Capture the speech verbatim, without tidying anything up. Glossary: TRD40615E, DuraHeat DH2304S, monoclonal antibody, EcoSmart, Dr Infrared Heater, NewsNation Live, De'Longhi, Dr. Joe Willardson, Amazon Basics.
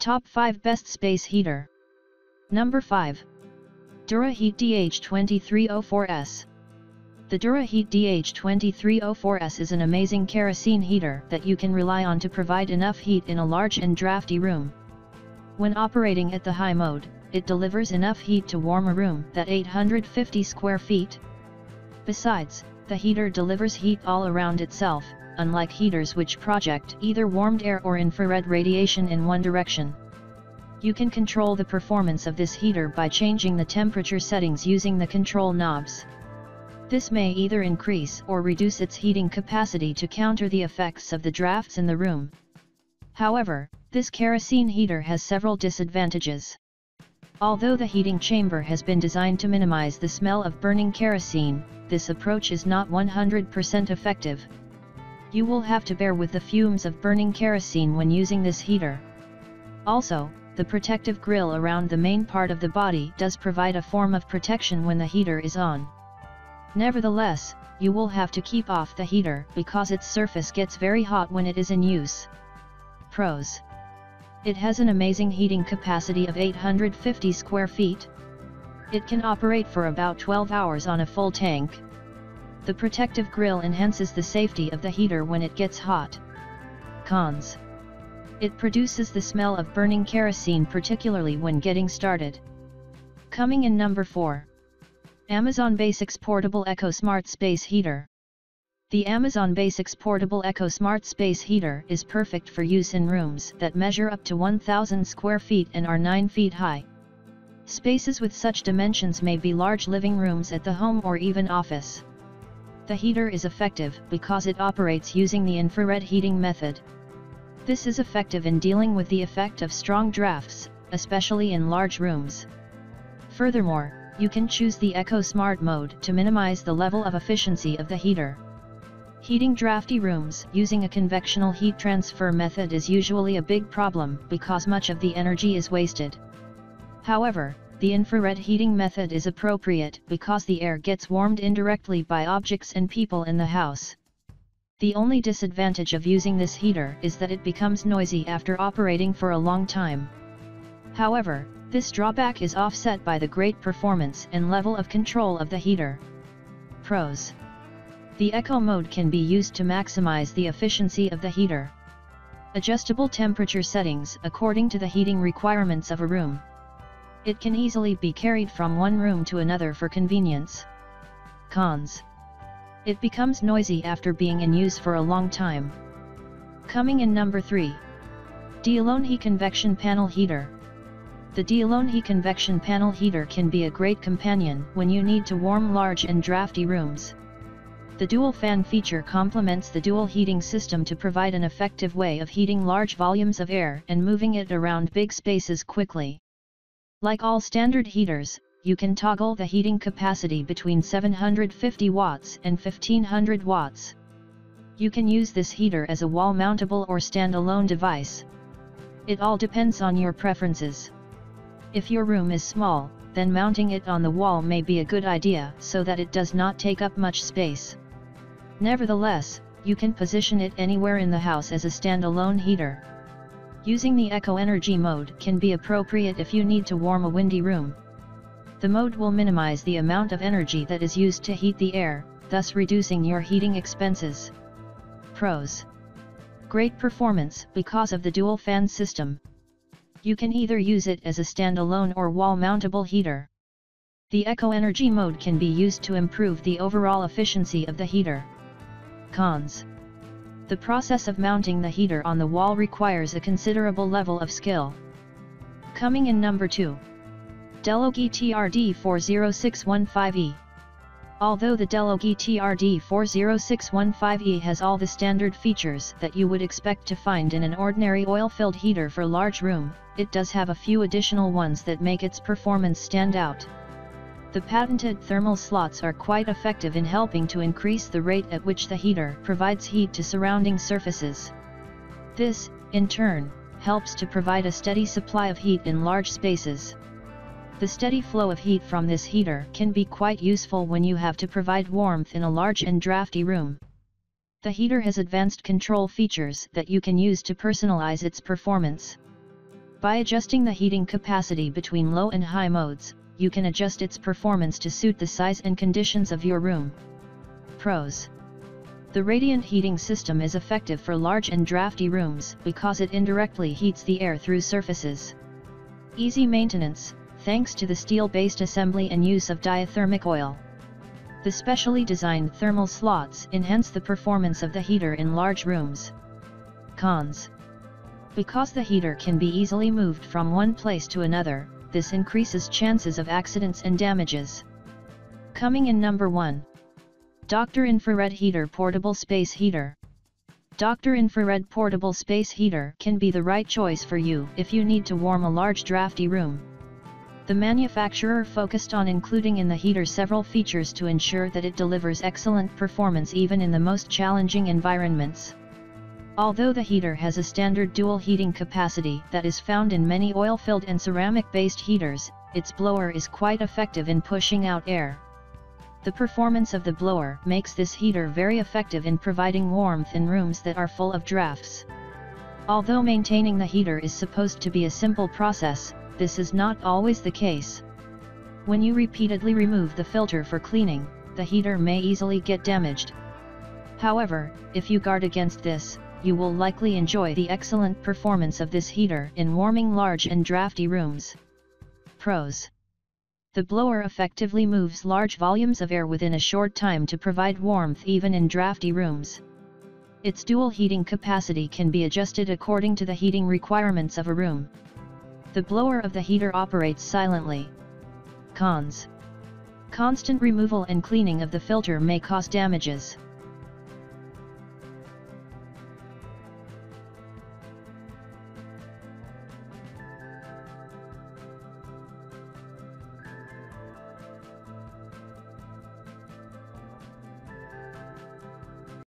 Top five Best Space Heater. Number five. DuraHeat D H two three zero four S. The DuraHeat D H two three zero four S is an amazing kerosene heater that you can rely on to provide enough heat in a large and drafty room. When operating at the high mode, it delivers enough heat to warm a room that eight hundred fifty square feet. Besides, the heater delivers heat all around itself, unlike heaters which project either warmed air or infrared radiation in one direction. You can control the performance of this heater by changing the temperature settings using the control knobs. This may either increase or reduce its heating capacity to counter the effects of the drafts in the room. However, this kerosene heater has several disadvantages. Although the heating chamber has been designed to minimize the smell of burning kerosene, this approach is not one hundred percent effective. You will have to bear with the fumes of burning kerosene when using this heater. Also, the protective grill around the main part of the body does provide a form of protection when the heater is on. Nevertheless, you will have to keep off the heater because its surface gets very hot when it is in use. Pros. It has an amazing heating capacity of eight hundred fifty square feet. It can operate for about twelve hours on a full tank. The protective grill enhances the safety of the heater when it gets hot. Cons. It produces the smell of burning kerosene, particularly when getting started. Coming in number four. Amazon Basics Portable EcoSmart Space Heater. The Amazon Basics Portable EcoSmart Space Heater is perfect for use in rooms that measure up to one thousand square feet and are nine feet high. Spaces with such dimensions may be large living rooms at the home or even office. The heater is effective because it operates using the infrared heating method. This is effective in dealing with the effect of strong drafts, especially in large rooms. Furthermore, you can choose the EcoSmart mode to minimize the level of efficiency of the heater. Heating drafty rooms using a convectional heat transfer method is usually a big problem because much of the energy is wasted. However, the infrared heating method is appropriate because the air gets warmed indirectly by objects and people in the house. The only disadvantage of using this heater is that it becomes noisy after operating for a long time. However, this drawback is offset by the great performance and level of control of the heater. Pros. The Eco mode can be used to maximize the efficiency of the heater. Adjustable temperature settings according to the heating requirements of a room. It can easily be carried from one room to another for convenience. Cons. It becomes noisy after being in use for a long time. Coming in number three. De'Longhi Convection Panel Heater. The De'Longhi Convection Panel Heater can be a great companion when you need to warm large and drafty rooms. The dual fan feature complements the dual heating system to provide an effective way of heating large volumes of air and moving it around big spaces quickly. Like all standard heaters, you can toggle the heating capacity between seven hundred fifty watts and fifteen hundred watts. You can use this heater as a wall-mountable or standalone device. It all depends on your preferences. If your room is small, then mounting it on the wall may be a good idea so that it does not take up much space. Nevertheless, you can position it anywhere in the house as a standalone heater. Using the Eco Energy mode can be appropriate if you need to warm a windy room. The mode will minimize the amount of energy that is used to heat the air, thus reducing your heating expenses. Pros. Great performance because of the dual fan system. You can either use it as a standalone or wall-mountable heater. The Eco Energy mode can be used to improve the overall efficiency of the heater. Cons. The process of mounting the heater on the wall requires a considerable level of skill. Coming in number two. De'Longhi T R D four zero six one five E. Although the De'Longhi T R D four zero six one five E has all the standard features that you would expect to find in an ordinary oil-filled heater for large room, it does have a few additional ones that make its performance stand out. The patented thermal slots are quite effective in helping to increase the rate at which the heater provides heat to surrounding surfaces. This, in turn, helps to provide a steady supply of heat in large spaces. The steady flow of heat from this heater can be quite useful when you have to provide warmth in a large and drafty room. The heater has advanced control features that you can use to personalize its performance. By adjusting the heating capacity between low and high modes, you can adjust its performance to suit the size and conditions of your room. Pros. The radiant heating system is effective for large and drafty rooms because it indirectly heats the air through surfaces. Easy maintenance, thanks to the steel-based assembly and use of diathermic oil. The specially designed thermal slots enhance the performance of the heater in large rooms. Cons. Because the heater can be easily moved from one place to another, this increases chances of accidents and damages. Coming in number one. Dr Infrared Heater Portable Space Heater. Dr Infrared Portable Space Heater can be the right choice for you if you need to warm a large drafty room. The manufacturer focused on including in the heater several features to ensure that it delivers excellent performance even in the most challenging environments. Although the heater has a standard dual heating capacity that is found in many oil-filled and ceramic-based heaters, its blower is quite effective in pushing out air. The performance of the blower makes this heater very effective in providing warmth in rooms that are full of drafts. Although maintaining the heater is supposed to be a simple process, this is not always the case. When you repeatedly remove the filter for cleaning, the heater may easily get damaged. However, if you guard against this, you will likely enjoy the excellent performance of this heater in warming large and drafty rooms. Pros. The blower effectively moves large volumes of air within a short time to provide warmth even in drafty rooms. Its dual heating capacity can be adjusted according to the heating requirements of a room. The blower of the heater operates silently. Cons. Constant removal and cleaning of the filter may cause damages.